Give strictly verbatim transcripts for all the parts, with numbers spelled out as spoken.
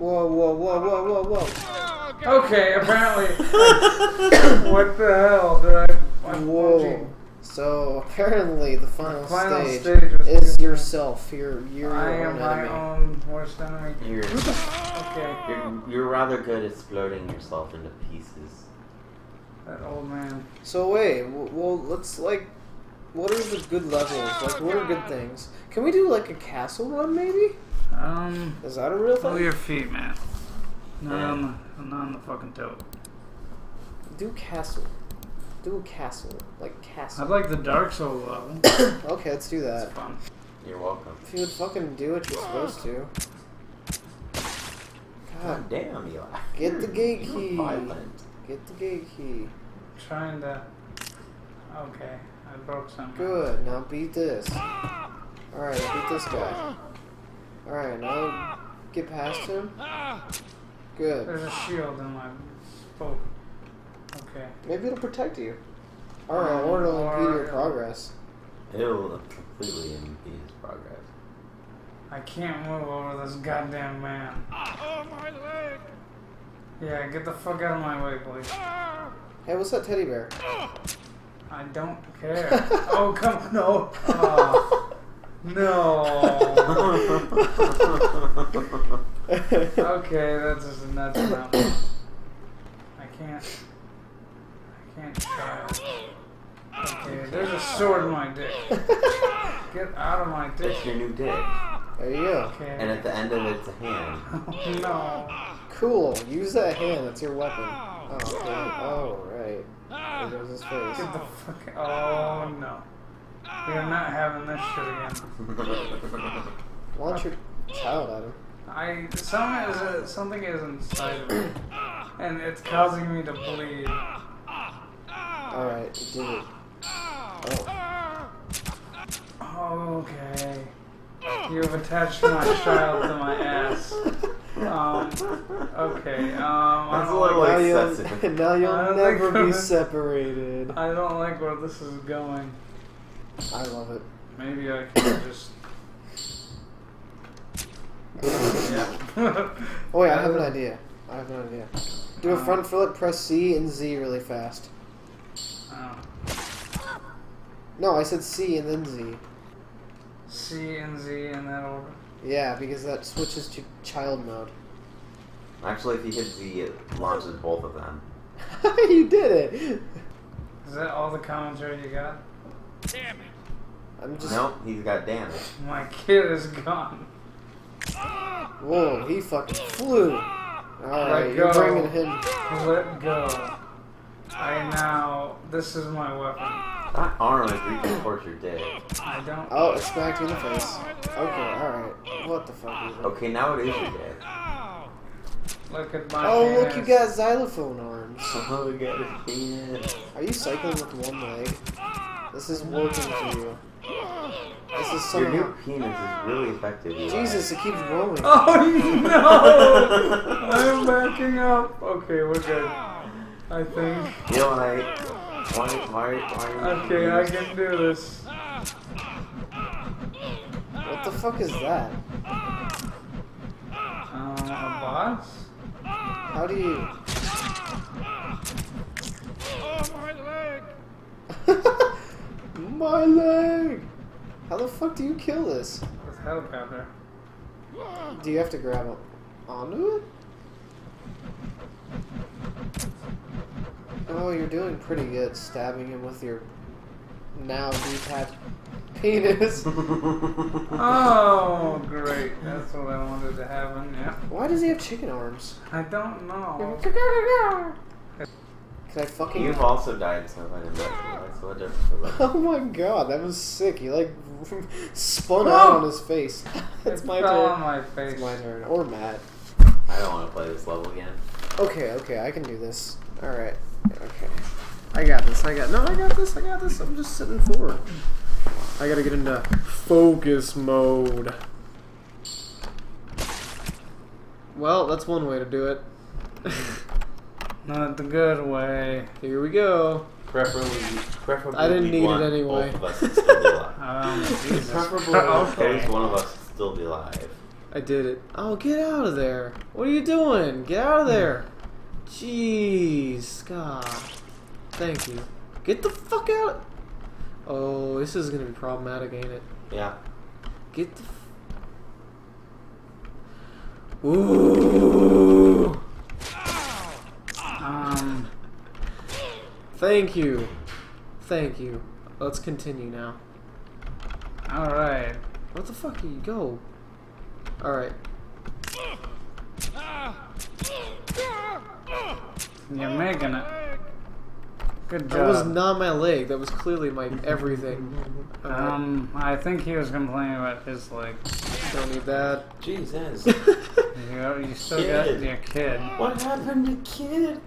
Whoa, whoa, whoa, whoa, whoa, whoa. Okay, apparently. What the hell did I... I'm whoa. Watching. So, apparently, the final, the final stage, stage is yourself. You're, you're I your own enemy. I am my own worst enemy. You're, okay. you're, you're rather good at exploding yourself into pieces. That old man. So, wait. Well, let's, like... What are the good levels? Like, what are good things? Can we do, like, a castle run, maybe? Um... Is that a real thing? Move your feet, man. No, yeah. I'm, I'm not on the fucking toe. Do castle. Do a castle. Like, castle. I'd like the Dark Soul level. Okay, let's do that. It's fun. You're welcome. If you would fucking do what you're supposed to. God, God damn, you are. Get the gate key. Get the gate key. I'm trying to... Okay. I broke something. Good. Now beat this. Alright, beat this guy. Alright, now get past him. Good. There's a shield in my spoke. Okay. Maybe it'll protect you. Alright, or it'll impede your progress. It'll completely impede his progress. I can't move over this goddamn man. Oh, my leg! Yeah, get the fuck out of my way, please. Hey, what's that teddy bear? I don't care. Oh, come on. No. Oh, no. Okay, that's just that's enough. I can't. I can't try. Okay, there's a sword in my dick. Get out of my dick. That's your new dick. There you go. Okay. And at the end of it, it's a hand. Oh, no. Cool. Use that hand. It's your weapon. Oh, okay. Oh, right. There's his face. Get the fuck out. Oh no. We are not having this shit again. Launch your child at him. I some is a, something is inside of me. And it's causing me to bleed. Alright, it did it. Oh. Okay. You have attached my child to my ass. Um, okay, um, I don't like where now you'll, now you'll never like be separated. I don't like where this is going. I love it. Maybe I can just... Yeah. Oh wait, I have an idea. I have an idea. Do a front flip, press C and Z really fast. Oh. No, I said C and then Z. C and Z in that order. Yeah, because that switches to child mode. Actually, if you hit Z, it launches both of them. You did it! Is that all the commentary you got? Damn it! I'm just... Nope, he's got damn it. My kid is gone. Whoa, he fucking flew! Alright, you're bringing him... Let go. I now... This is my weapon. That arm is reaching towards your dick. I don't. Oh, it smacked me in the face. Okay, alright. What the fuck is that? Okay, now it is your dick. Look at my Oh, penis. Look, you got xylophone arms. Oh, we got his penis. Are you cycling with one leg? This is working for you. This is so. Your new penis is really effective. Jesus, it keeps rolling. Oh, no! I'm backing up. Okay, we're good. I think. You know what I... Why, why, why okay, I can do this. What the fuck is that? Um, a boss? How do you... Oh, my leg! My leg! How the fuck do you kill this? With a helicopter. Do you have to grab it onto it? Oh, you're doing pretty good stabbing him with your now detached penis. Oh, great. That's what I wanted to happen, yeah. Why does he have chicken arms? I don't know. Can I fucking... You've also died sometime in that. So what difference was that? Oh my god, that was sick. He like spun oh! out on his face. It's it my fell turn. On my face. It's my turn. Or Matt. I don't want to play this level again. Okay, okay, I can do this. Alright. Okay. I got this, I got no, I got this, I got this, I'm just sitting forward. I gotta get into focus mode. Well, that's one way to do it. Not the good way. Here we go. Preferably, preferably I didn't need it anyway. Both of us still be alive. um, Jesus. Preferably okay. One of us still be alive. I did it. Oh, get out of there. What are you doing? Get out of there. Jeez, God. Thank you. Get the fuck out. Oh, this is going to be problematic, ain't it? Yeah. Get the f Ooh. Um. Thank you. Thank you. Let's continue now. Alright. What the fuck do you go? Alright. You're making it. Good job. That was not my leg. That was clearly my everything. Right. Um, I think he was complaining about his leg. Don't need that. Jesus. you, you still kid. got your kid. What happened to Kid?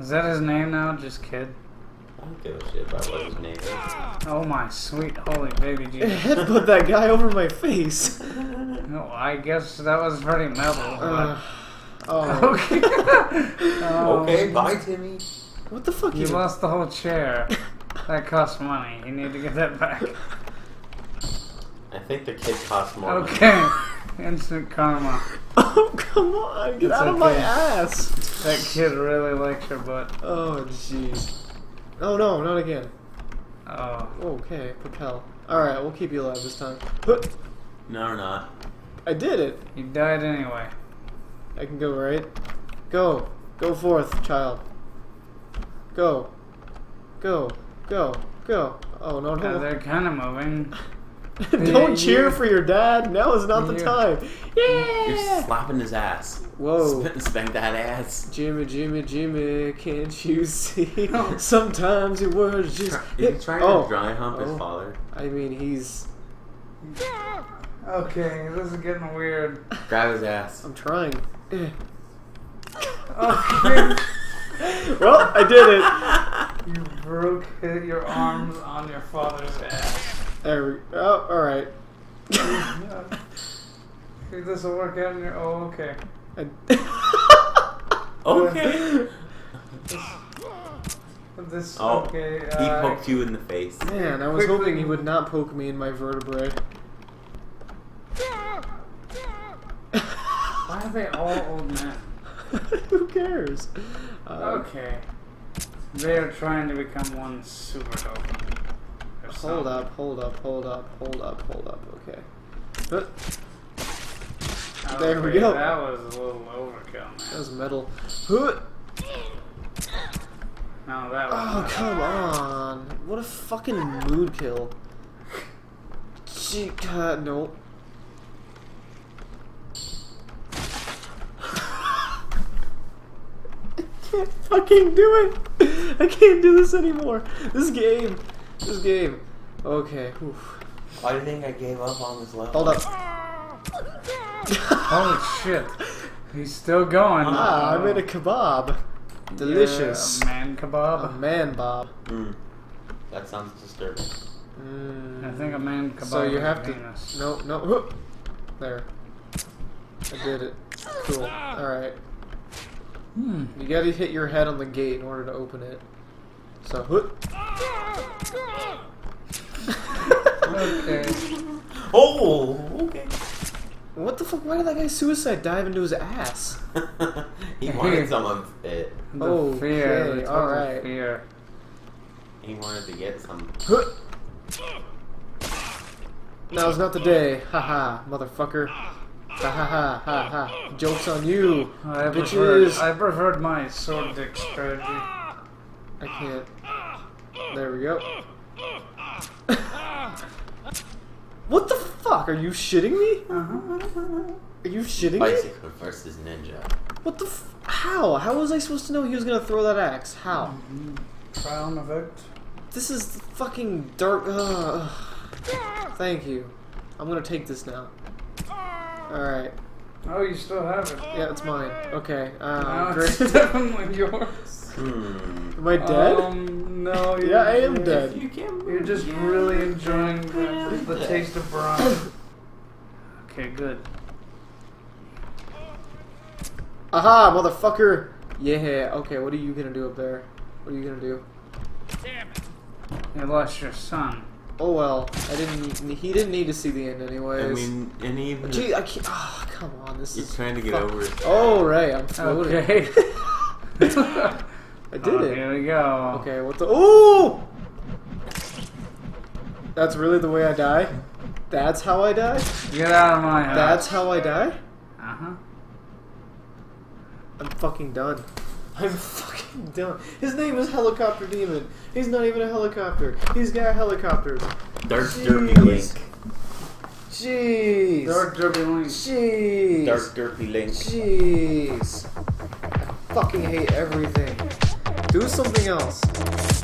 Is that his name now? Just Kid? I don't give a shit about what his name is. Oh my sweet holy baby Jesus. It headbutt that guy over my face. No, I guess that was pretty metal. Uh, oh. Okay. um, okay, bye Timmy. What the fuck? You is lost it? the whole chair. That costs money. You need to get that back. I think the kid costs more. Okay. Instant karma. Oh, come on. Get it's out okay. of my ass. That kid really likes your butt. Oh, jeez. Oh no, not again. Oh. Okay, propel. Alright, we'll keep you alive this time. No, we're not. I did it! You died anyway. I can go, right? Go! Go forth, child. Go. Go. Go. Go. Oh, no, no. Uh, they're kind of moving. Don't yeah, cheer you, for your dad. Now is not the you, time. Yeah! You're slapping his ass. Whoa. Spit and spank that ass. Jimmy, Jimmy, Jimmy, can't you see? Sometimes your words just... Are you trying oh. to dry hump his oh. father? I mean, he's... Okay, this is getting weird. Grab his ass. I'm trying. Okay. Well, I did it. You broke your arms on your father's ass. There we go. Oh, alright. Think this will work out in your... Oh, okay. okay. This... this oh, okay. He uh, poked you in the face. Man, I was Quickly. hoping he would not poke me in my vertebrae. Why are they all old men? Who cares? Uh, okay. They are trying to become one super dope. Hold up, hold up, hold up, hold up, hold up, okay. Uh, oh, there we wait, go. That was a little overkill, man. That was metal. Uh, no, that was Oh, metal. come on. What a fucking mood kill. Gee, God, no. I can't fucking do it. I can't do this anymore. This game. This game. Okay. Oof. I think I gave up on this level. Hold up. Holy shit. He's still going. Ah, oh. I made a kebab. Delicious. Yeah, a man kebab? A man bob. Mm. That sounds disturbing. Mm. I think a man kebab. So you have to... Penis. No, no. There. I did it. Cool. Alright. Hmm. You gotta hit your head on the gate in order to open it. So, okay. Oh, okay. What the fuck? Why did that guy suicide dive into his ass? He wanted some of it. The oh, fear. Okay. All right. Fear. He wanted to get some. Now's not the day. Haha, motherfucker. Ha ha ha ha ha. Joke's on you. I preferred, I preferred my sword dick strategy. I can't. There we go. What the fuck? Are you shitting me? Uh-huh. Are you shitting Bicycle me? Bicycle versus ninja. What the f- How? How was I supposed to know he was gonna throw that axe? How? Mm-hmm. Trial and effect. This is fucking dark- uh, Thank you. I'm gonna take this now. Alright. Oh, you still have it. Yeah, it's mine. Okay. Um, no, great. It's definitely yours. Hmm. Am I dead? Um, no. You're, yeah, I am you're, dead. You can't you're just yeah. really enjoying the, the taste of bronze. Okay, good. Aha, motherfucker! Yeah, okay, what are you gonna do up there? What are you gonna do? Damn it. You lost your son. Oh well, I didn't. Need, he didn't need to see the end anyways. I mean, and even. Gee, I can't. Oh, come on, this you're is. You're trying to get fuck. Over it. Oh right, I'm floating. Okay. I did oh, it. Here we go. Okay, what the? Ooh! That's really the way I die. That's how I die. Get out of my house. That's how I die. Uh huh. I'm fucking done. I'm fucking done. His name is Helicopter Demon. He's not even a helicopter. He's got helicopters. Dark Derpy Link. Jeez. Dark Derpy Link. Jeez. Dark Derpy Link. Jeez. I fucking hate everything. Do something else.